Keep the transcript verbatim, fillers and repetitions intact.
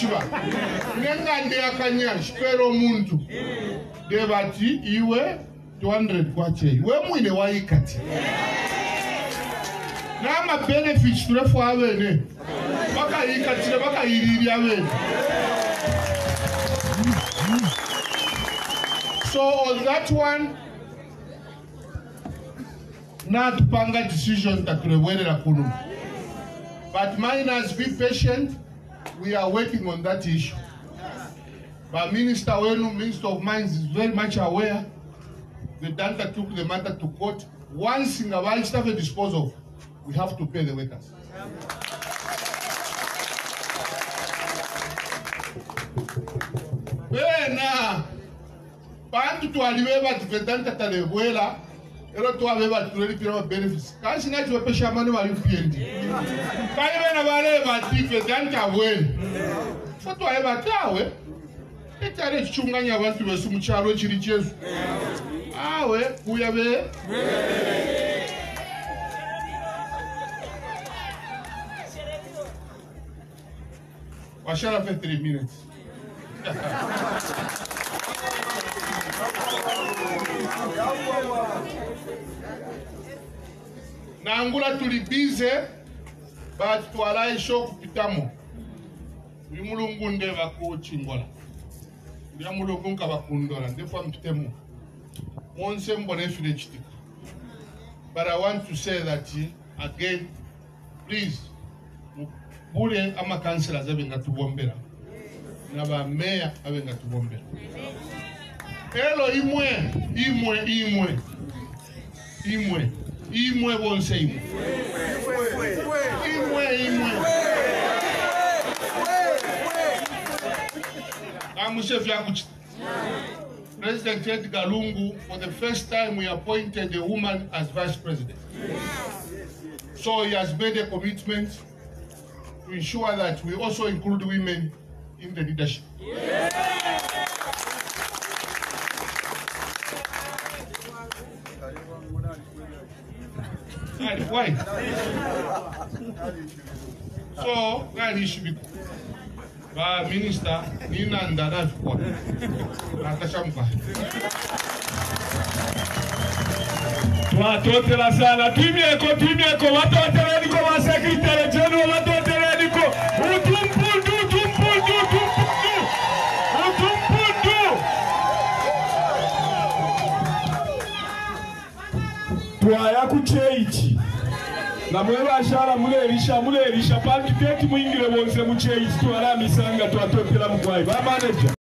Shiva. Nenga ndea kanyari, shpero muntu. Devati, iwe, two hundred kwa chei. We mwine wa ikati. Nama benefits tulefo awene. Baka ikati, baka iriri awene. So on that one, not panga decisions that we were kuno. But minors, be patient. We are working on that issue. But Minister Wenu, Minister of Mines, is very much aware. Vedanta took the matter to court. Once in a while, stuff we dispose of, we have to pay the workers. Bena, bantu tu aliweba Vedanta talewela. Ero tu aveva tuleli pira benefits. Kasi na tuwe pesha mani wali piendi. Kani wena wale vati Vedanta weli. Foto aveva tawe. Etare chunganya watu besumucharo chiri chesu. Awe kuyabe. Washara for three minutes. Na angula tulibize, but to alai shoku pitamo. Wimulungunde wako chingola. Wimulungunka wako ndola. Therefore, mpitemo. Once mbonefile chitika. But I want to say that again, please, Bule ama councillors abenga tubombera. Naba mayor abenga tubombera. Hello imwe, imwe, imwe. Imwe, imwe bonse imwe. Imwe, imwe. I'm Chef Yakuchi. President Edgar Lungu, for the first time we appointed a woman as vice president. So he has made a commitment to ensure that we also include women in the leadership. Yeah. Right, why? So, that should be but Minister Nina and Dana support. Watoto la sala, tumie ko, tumie ko, watoto la niko wa secretary general, watoto la niko, utumpuldu, utumpuldu, utumpuldu, utumpuldu. Tuaya kucheichi, na mwewe ashara mulerisha, mulerisha, pandi peki muingile wonse mucheichi, tuara misanga, tuatoto la mkwai, ba manager.